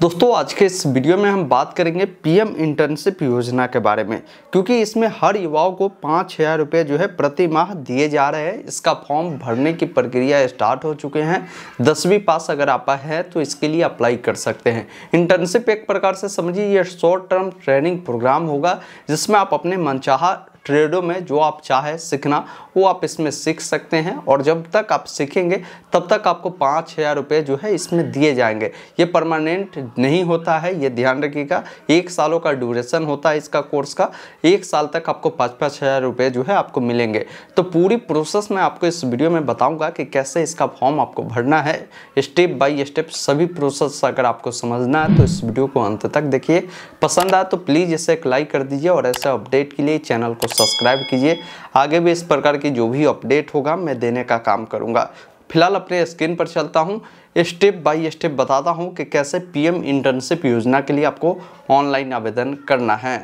दोस्तों आज के इस वीडियो में हम बात करेंगे पीएम इंटर्नशिप योजना के बारे में, क्योंकि इसमें हर युवाओं को 5,000 रुपये जो है प्रति माह दिए जा रहे हैं। इसका फॉर्म भरने की प्रक्रिया स्टार्ट हो चुके हैं। 10वीं पास अगर आप है तो इसके लिए अप्लाई कर सकते हैं। इंटर्नशिप एक प्रकार से समझिए ये शॉर्ट टर्म ट्रेनिंग प्रोग्राम होगा, जिसमें आप अपने मनचाहा ट्रेडों में जो आप चाहे सीखना वो आप इसमें सीख सकते हैं। और जब तक आप सीखेंगे तब तक आपको 5,000 रुपये जो है इसमें दिए जाएंगे। ये परमानेंट नहीं होता है, ये ध्यान रखिएगा। 1 सालों का ड्यूरेशन होता है इसका कोर्स का। 1 साल तक आपको 5-5,000 रुपये जो है आपको मिलेंगे। तो पूरी प्रोसेस मैं आपको इस वीडियो में बताऊँगा कि कैसे इसका फॉर्म आपको भरना है, स्टेप बाई स्टेप सभी प्रोसेस अगर आपको समझना है तो इस वीडियो को अंत तक देखिए। पसंद आए तो प्लीज़ इसे एक लाइक कर दीजिए और ऐसे अपडेट के लिए चैनल को सब्सक्राइब कीजिए। आगे भी इस प्रकार की जो भी अपडेट होगा मैं देने का काम करूंगा। फिलहाल अपने स्क्रीन पर चलता हूं, स्टेप बाय स्टेप बताता हूं कि कैसे पीएम इंटर्नशिप योजना के लिए आपको ऑनलाइन आवेदन करना है।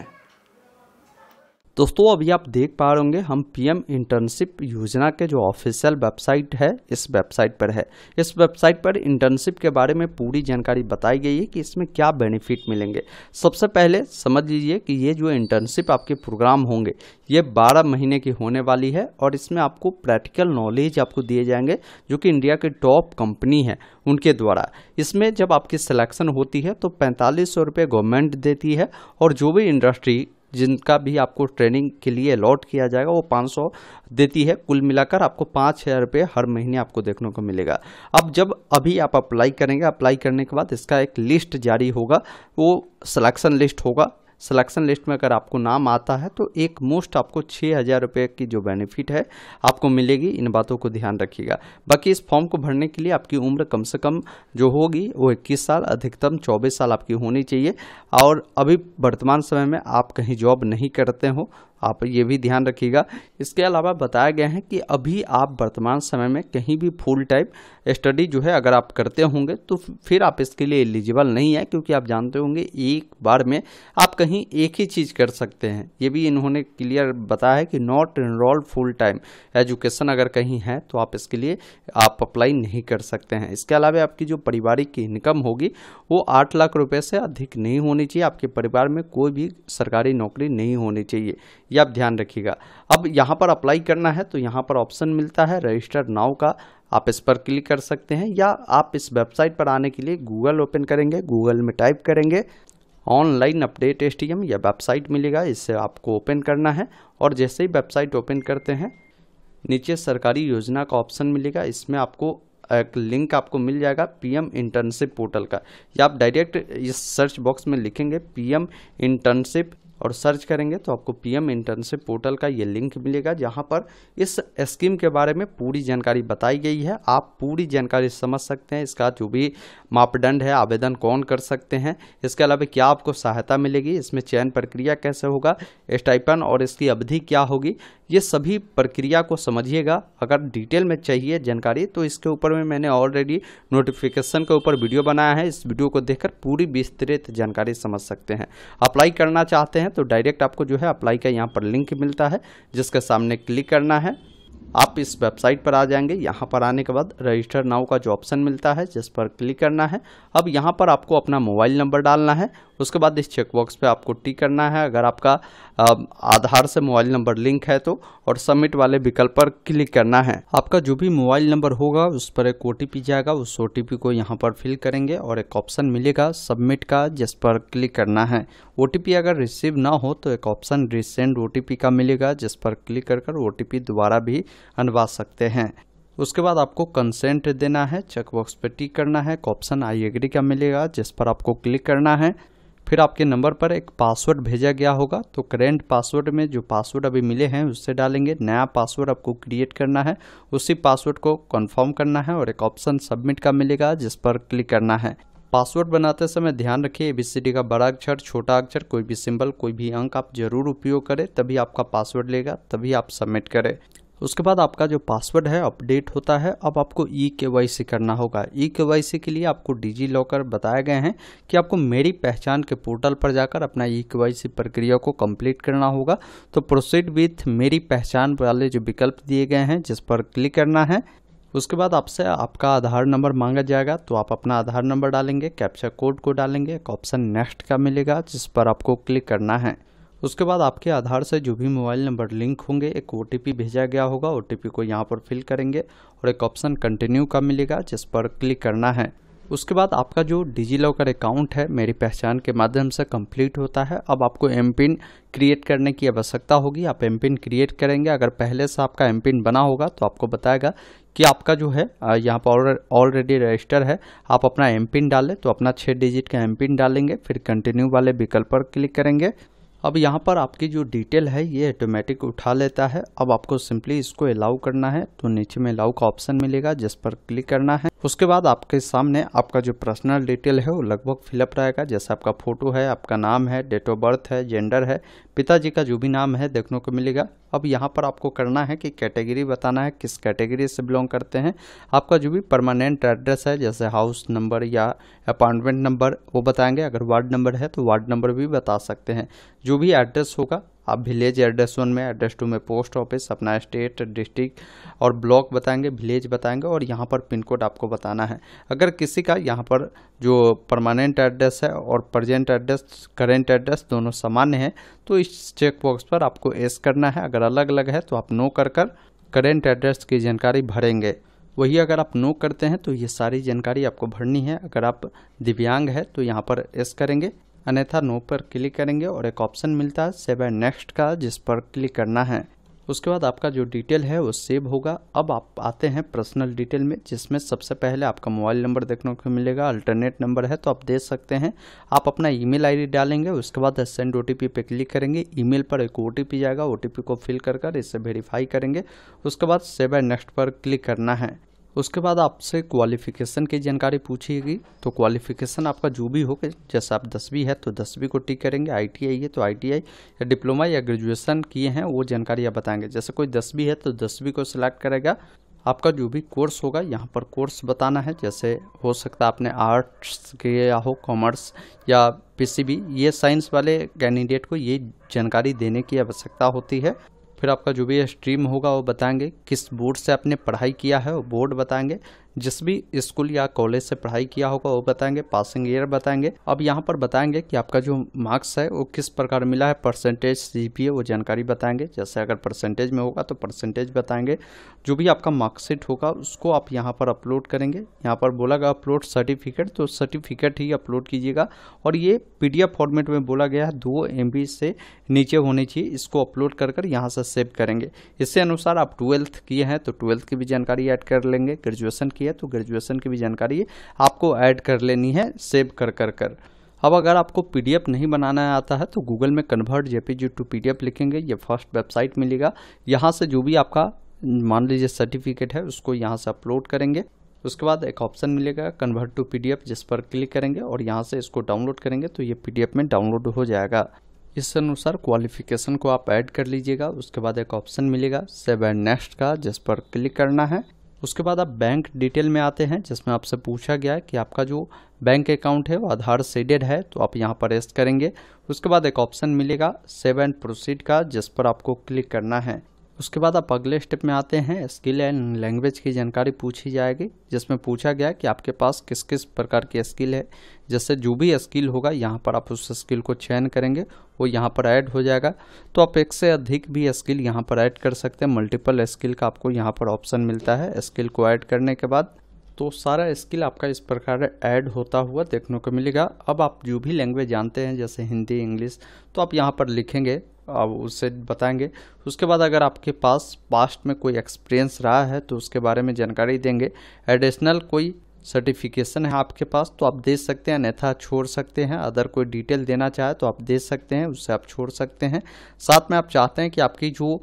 दोस्तों अभी आप देख पा रहे होंगे हम पीएम इंटर्नशिप योजना के जो ऑफिशियल वेबसाइट है इस वेबसाइट पर है। इस वेबसाइट पर इंटर्नशिप के बारे में पूरी जानकारी बताई गई है कि इसमें क्या बेनिफिट मिलेंगे। सबसे पहले समझ लीजिए कि ये जो इंटर्नशिप आपके प्रोग्राम होंगे ये 12 महीने की होने वाली है और इसमें आपको प्रैक्टिकल नॉलेज आपको दिए जाएंगे जो कि इंडिया के टॉप कंपनी है उनके द्वारा। इसमें जब आपकी सिलेक्शन होती है तो 4500 रुपये गवर्नमेंट देती है और जो भी इंडस्ट्री जिनका भी आपको ट्रेनिंग के लिए अलॉट किया जाएगा वो 500 देती है। कुल मिलाकर आपको 5,000 रुपये हर महीने आपको देखने को मिलेगा। अब जब अभी आप अप्लाई करेंगे, अप्लाई करने के बाद इसका एक लिस्ट जारी होगा, वो सिलेक्शन लिस्ट होगा। सिलेक्शन लिस्ट में अगर आपको नाम आता है तो एक मोस्ट आपको 6,000 रुपये की जो बेनिफिट है आपको मिलेगी। इन बातों को ध्यान रखिएगा। बाकी इस फॉर्म को भरने के लिए आपकी उम्र कम से कम जो होगी वो 21 साल, अधिकतम 24 साल आपकी होनी चाहिए। और अभी वर्तमान समय में आप कहीं जॉब नहीं करते हो, आप ये भी ध्यान रखिएगा। इसके अलावा बताया गया है कि अभी आप वर्तमान समय में कहीं भी फुल टाइम स्टडी जो है अगर आप करते होंगे तो फिर आप इसके लिए एलिजिबल नहीं है, क्योंकि आप जानते होंगे एक बार में आप कहीं एक ही चीज़ कर सकते हैं। ये भी इन्होंने क्लियर बताया है कि not enrolled full time education अगर कहीं है तो आप इसके लिए आप अप्लाई नहीं कर सकते हैं। इसके अलावा आपकी जो पारिवारिक इनकम होगी वो 8 लाख रुपये से अधिक नहीं होनी चाहिए। आपके परिवार में कोई भी सरकारी नौकरी नहीं होनी चाहिए, ये आप ध्यान रखिएगा। अब यहाँ पर अप्लाई करना है तो यहाँ पर ऑप्शन मिलता है रजिस्टर नाउ का, आप इस पर क्लिक कर सकते हैं। या आप इस वेबसाइट पर आने के लिए गूगल ओपन करेंगे, गूगल में टाइप करेंगे ऑनलाइन अपडेट एसटीएम, यह वेबसाइट मिलेगा, इससे आपको ओपन करना है। और जैसे ही वेबसाइट ओपन करते हैं नीचे सरकारी योजना का ऑप्शन मिलेगा, इसमें आपको एक लिंक आपको मिल जाएगा पीएम इंटर्नशिप पोर्टल का। या आप डायरेक्ट इस सर्च बॉक्स में लिखेंगे पीएम इंटर्नशिप और सर्च करेंगे तो आपको पीएम इंटर्नशिप पोर्टल का ये लिंक मिलेगा, जहां पर इस स्कीम के बारे में पूरी जानकारी बताई गई है। आप पूरी जानकारी समझ सकते हैं, इसका जो भी मापदंड है, आवेदन कौन कर सकते हैं, इसके अलावा क्या आपको सहायता मिलेगी, इसमें चयन प्रक्रिया कैसे होगा, स्टाइपेंड और इसकी अवधि क्या होगी, ये सभी प्रक्रिया को समझिएगा। अगर डिटेल में चाहिए जानकारी तो इसके ऊपर में मैंने ऑलरेडी नोटिफिकेशन के ऊपर वीडियो बनाया है, इस वीडियो को देखकर पूरी विस्तृत जानकारी समझ सकते हैं। अप्लाई करना चाहते हैं तो डायरेक्ट आपको जो है अप्लाई का यहाँ पर लिंक मिलता है, जिसके सामने क्लिक करना है। आप इस वेबसाइट पर आ जाएंगे, यहाँ पर आने के बाद रजिस्टर नाउ का जो ऑप्शन मिलता है जिस पर क्लिक करना है। अब यहाँ पर आपको अपना मोबाइल नंबर डालना है, उसके बाद इस चेकबॉक्स पे आपको टिक करना है अगर आपका आधार से मोबाइल नंबर लिंक है तो, और सबमिट वाले विकल्प पर क्लिक करना है। आपका जो भी मोबाइल नंबर होगा उस पर एक OTP जाएगा, उस OTP को यहाँ पर फिल करेंगे और एक ऑप्शन मिलेगा सबमिट का, जिस पर क्लिक करना है। OTP अगर रिसीव ना हो तो एक ऑप्शन रिसेंड OTP का मिलेगा, जिस पर क्लिक कर OTP दोबारा भी अनवा सकते हैं। उसके बाद आपको कंसेंट देना है, चेकबॉक्स पर टिक करना है, एक ऑप्शन आई एग्री का मिलेगा जिस पर आपको क्लिक करना है। फिर आपके नंबर पर एक पासवर्ड भेजा गया होगा तो करेंट पासवर्ड में जो पासवर्ड अभी मिले हैं उससे डालेंगे। नया पासवर्ड आपको क्रिएट करना है, उसी पासवर्ड को कंफर्म करना है और एक ऑप्शन सबमिट का मिलेगा जिस पर क्लिक करना है। पासवर्ड बनाते समय ध्यान रखिए ABCD का बड़ा अक्षर, छोटा अक्षर, कोई भी सिंबल, कोई भी अंक आप जरूर उपयोग करें, तभी आपका पासवर्ड लेगा, तभी आप सबमिट करें। उसके बाद आपका जो पासवर्ड है अपडेट होता है। अब आपको EKYC करना होगा। EKYC के लिए आपको डिजी लॉकर बताए गए हैं कि आपको मेरी पहचान के पोर्टल पर जाकर अपना EKYC प्रक्रिया को कंप्लीट करना होगा। तो प्रोसीड विथ मेरी पहचान वाले जो विकल्प दिए गए हैं जिस पर क्लिक करना है। उसके बाद आपसे आपका आधार नंबर मांगा जाएगा, तो आप अपना आधार नंबर डालेंगे, कैप्चा कोड को डालेंगे, एक ऑप्शन नेक्स्ट का मिलेगा जिस पर आपको क्लिक करना है। उसके बाद आपके आधार से जो भी मोबाइल नंबर लिंक होंगे एक ओटीपी भेजा गया होगा, ओटीपी को यहाँ पर फिल करेंगे और एक ऑप्शन कंटिन्यू का मिलेगा जिस पर क्लिक करना है। उसके बाद आपका जो डिजी लॉकर अकाउंट है मेरी पहचान के माध्यम से कंप्लीट होता है। अब आपको एमपिन क्रिएट करने की आवश्यकता होगी, आप एमपिन क्रिएट करेंगे। अगर पहले से आपका एमपिन बना होगा तो आपको बताएगा कि आपका जो है यहाँ पर ऑलरेडी रजिस्टर है, आप अपना एमपिन डालें, तो अपना 6 डिजिट का एमपिन डालेंगे, फिर कंटिन्यू वाले विकल्प पर क्लिक करेंगे। अब यहाँ पर आपकी जो डिटेल है ये ऑटोमेटिक उठा लेता है। अब आपको सिंपली इसको अलाउ करना है, तो नीचे में अलाउ का ऑप्शन मिलेगा जिस पर क्लिक करना है। उसके बाद आपके सामने आपका जो पर्सनल डिटेल है वो लगभग फिलअप रहेगा, जैसे आपका फोटो है, आपका नाम है, डेट ऑफ बर्थ है, जेंडर है, पिताजी का जो भी नाम है देखने को मिलेगा। अब यहाँ पर आपको करना है कि कैटेगरी बताना है, किस कैटेगरी से बिलोंग करते हैं। आपका जो भी परमानेंट एड्रेस है जैसे हाउस नंबर या अपार्टमेंट नंबर वो बताएंगे, अगर वार्ड नंबर है तो वार्ड नंबर भी बता सकते हैं। जो भी एड्रेस होगा आप विलेज एड्रेस 1 में, एड्रेस 2 में पोस्ट ऑफिस, अपना स्टेट, डिस्ट्रिक्ट और ब्लॉक बताएंगे, विलेज बताएंगे और यहाँ पर पिन कोड आपको बताना है। अगर किसी का यहाँ पर जो परमानेंट एड्रेस है और प्रेजेंट एड्रेस, करेंट एड्रेस दोनों सामान्य है तो इस चेक बॉक्स पर आपको एस करना है। अगर अलग अलग है तो आप नो कर करेंट एड्रेस की जानकारी भरेंगे, वही अगर आप नो करते हैं तो ये सारी जानकारी आपको भरनी है। अगर आप दिव्यांग है तो यहाँ पर एस करेंगे, अन्यथा नो पर क्लिक करेंगे और एक ऑप्शन मिलता है सेव एंड नेक्स्ट का जिस पर क्लिक करना है। उसके बाद आपका जो डिटेल है वो सेव होगा। अब आप आते हैं पर्सनल डिटेल में, जिसमें सबसे पहले आपका मोबाइल नंबर देखने को मिलेगा, अल्टरनेट नंबर है तो आप दे सकते हैं। आप अपना ईमेल आईडी डालेंगे, उसके बाद सेंड ओटीपी पे क्लिक करेंगे, ईमेल पर एक ओटीपी जाएगा, ओटीपी को फिल कर इससे वेरीफाई करेंगे। उसके बाद सेव एंड नेक्स्ट पर क्लिक करना है। उसके बाद आपसे क्वालिफिकेशन की जानकारी पूछेगी, तो क्वालिफिकेशन आपका जो भी होगा, जैसे आप 10वीं है तो 10वीं को टिक करेंगे, आईटीआई है तो आईटीआई या डिप्लोमा या ग्रेजुएशन किए हैं वो जानकारी आप बताएंगे। जैसे कोई 10वीं है तो 10वीं को सिलेक्ट करेगा। आपका जो भी कोर्स होगा यहाँ पर कोर्स बताना है, जैसे हो सकता है आपने आर्ट्स किया हो, कॉमर्स या पीसीबी, ये साइंस वाले कैंडिडेट को ये जानकारी देने की आवश्यकता होती है। फिर आपका जो भी स्ट्रीम होगा वो बताएंगे, किस बोर्ड से आपने पढ़ाई किया है वो बोर्ड बताएंगे, जिस भी स्कूल या कॉलेज से पढ़ाई किया होगा वो बताएंगे, पासिंग ईयर बताएंगे। अब यहाँ पर बताएंगे कि आपका जो मार्क्स है वो किस प्रकार मिला है, परसेंटेज, सीपीए वो जानकारी बताएंगे। जैसे अगर परसेंटेज में होगा तो परसेंटेज बताएंगे। जो भी आपका मार्कशीट होगा उसको आप यहाँ पर अपलोड करेंगे, यहाँ पर बोला गया अपलोड सर्टिफिकेट, तो सर्टिफिकेट ही अपलोड कीजिएगा और ये PDF फॉर्मेट में बोला गया है 2 MB से नीचे होनी चाहिए, इसको अपलोड कर यहाँ से सेव करेंगे। इसके अनुसार आप 12th किए हैं तो 12th की भी जानकारी ऐड कर लेंगे, ग्रेजुएशन है तो ग्रेजुएशन की भी जानकारी आपको ऐड कर लेनी है सेव कर। अब अगर आपको PDF नहीं बनाना आता है तो गूगल में कन्वर्ट जेपीजी टू PDF लिखेंगे, ये फर्स्ट वेबसाइट मिलेगा, यहाँ से जो भी आपका मान लीजिए सर्टिफिकेट है उसको यहाँ से अपलोड करेंगे। उसके बाद एक ऑप्शन मिलेगा कन्वर्ट टू PDF जिस पर क्लिक करेंगे और यहाँ से इसको डाउनलोड करेंगे तो ये PDF में डाउनलोड हो जाएगा। इस अनुसार क्वालिफिकेशन को आप ऐड कर लीजिएगा। उसके बाद एक ऑप्शन मिलेगा सेव एंड नेक्स्ट का जिस पर क्लिक करना है। उसके बाद आप बैंक डिटेल में आते हैं, जिसमें आपसे पूछा गया है कि आपका जो बैंक अकाउंट है वो आधार सीडेड है तो आप यहाँ पर एस करेंगे। उसके बाद एक ऑप्शन मिलेगा सेव एंड प्रोसीड का जिस पर आपको क्लिक करना है। उसके बाद आप अगले स्टेप में आते हैं, स्किल एंड लैंग्वेज की जानकारी पूछी जाएगी, जिसमें पूछा गया कि आपके पास किस किस प्रकार की स्किल है। जैसे जो भी स्किल होगा यहाँ पर आप उस स्किल को चयन करेंगे, वो यहाँ पर ऐड हो जाएगा। तो आप 1 से अधिक भी स्किल यहाँ पर ऐड कर सकते हैं, मल्टीपल स्किल का आपको यहाँ पर ऑप्शन मिलता है। स्किल को ऐड करने के बाद तो सारा स्किल आपका इस प्रकार ऐड होता हुआ देखने को मिलेगा। अब आप जो भी लैंग्वेज जानते हैं जैसे हिंदी, इंग्लिश, तो आप यहाँ पर लिखेंगे, आप उसे बताएंगे। उसके बाद अगर आपके पास पास्ट में कोई एक्सपीरियंस रहा है तो उसके बारे में जानकारी देंगे। एडिशनल कोई सर्टिफिकेशन है आपके पास तो आप दे सकते हैं, अन्यथा छोड़ सकते हैं। अदर कोई डिटेल देना चाहे तो आप दे सकते हैं, उससे आप छोड़ सकते हैं। साथ में आप चाहते हैं कि आपकी जो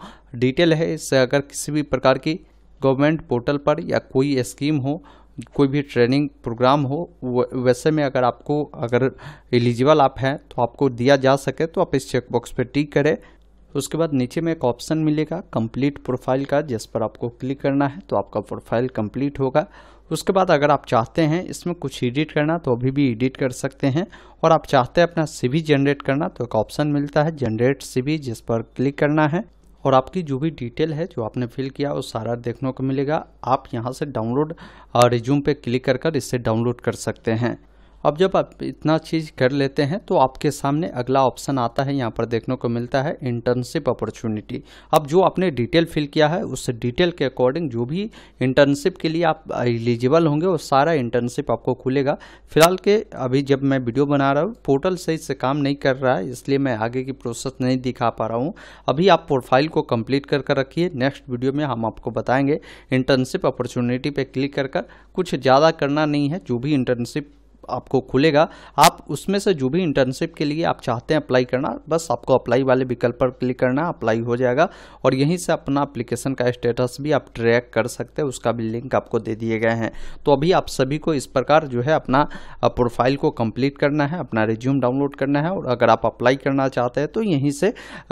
डिटेल है इससे अगर किसी भी प्रकार की गवर्नमेंट पोर्टल पर या कोई स्कीम हो, कोई भी ट्रेनिंग प्रोग्राम हो, वैसे में अगर आपको अगर एलिजिबल आप हैं तो आपको दिया जा सके तो आप इस चेकबॉक्स पर टिक करें। उसके बाद नीचे में एक ऑप्शन मिलेगा कंप्लीट प्रोफाइल का जिस पर आपको क्लिक करना है तो आपका प्रोफाइल कंप्लीट होगा। उसके बाद अगर आप चाहते हैं इसमें कुछ एडिट करना तो अभी भी एडिट कर सकते हैं, और आप चाहते हैं अपना CV जनरेट करना तो एक ऑप्शन मिलता है जनरेट CV जिस पर क्लिक करना है और आपकी जो भी डिटेल है जो आपने फिल किया वो सारा देखने को मिलेगा। आप यहाँ से डाउनलोड रिज्यूम पे क्लिक कर कर इससे डाउनलोड कर सकते हैं। अब जब आप इतना चीज़ कर लेते हैं तो आपके सामने अगला ऑप्शन आता है, यहाँ पर देखने को मिलता है इंटर्नशिप अपॉर्चुनिटी। अब जो आपने डिटेल फिल किया है उस डिटेल के अकॉर्डिंग जो भी इंटर्नशिप के लिए आप एलिजिबल होंगे वो सारा इंटर्नशिप आपको खुलेगा। फिलहाल के अभी जब मैं वीडियो बना रहा हूँ पोर्टल सही से काम नहीं कर रहा है, इसलिए मैं आगे की प्रोसेस नहीं दिखा पा रहा हूँ। अभी आप प्रोफाइल को कम्प्लीट कर कर रखिए, नेक्स्ट वीडियो में हम आपको बताएँगे। इंटर्नशिप अपॉर्चुनिटी पर क्लिक कर कर कुछ ज़्यादा करना नहीं है, जो भी इंटर्नशिप आपको खुलेगा आप उसमें से जो भी इंटर्नशिप के लिए आप चाहते हैं अप्लाई करना, बस आपको अप्लाई वाले विकल्प पर क्लिक करना, अप्लाई हो जाएगा। और यहीं से अपना एप्लीकेशन का स्टेटस भी आप ट्रैक कर सकते हैं, उसका भी लिंक आपको दे दिए गए हैं। तो अभी आप सभी को इस प्रकार जो है अपना प्रोफाइल को कंप्लीट करना है, अपना रिज्यूम डाउनलोड करना है, और अगर आप अप्लाई करना चाहते हैं तो यहीं से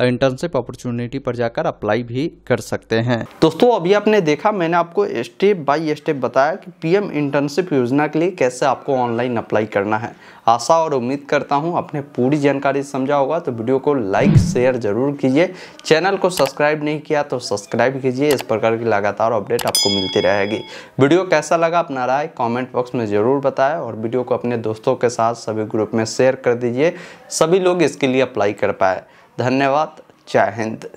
इंटर्नशिप अपॉर्चुनिटी पर जाकर अप्लाई भी कर सकते हैं। दोस्तों अभी आपने देखा, मैंने आपको स्टेप बाय स्टेप बताया कि पीएम इंटर्नशिप योजना के लिए कैसे आपको ऑनलाइन अप्लाई करना है। आशा और उम्मीद करता हूं आपने पूरी जानकारी समझा होगा। तो वीडियो को लाइक शेयर जरूर कीजिए, चैनल को सब्सक्राइब नहीं किया तो सब्सक्राइब कीजिए। इस प्रकार की लगातार अपडेट आपको मिलती रहेगी। वीडियो कैसा लगा अपना राय कमेंट बॉक्स में जरूर बताएं, और वीडियो को अपने दोस्तों के साथ सभी ग्रुप में शेयर कर दीजिए, सभी लोग इसके लिए अप्लाई कर पाए। धन्यवाद, जय हिंद।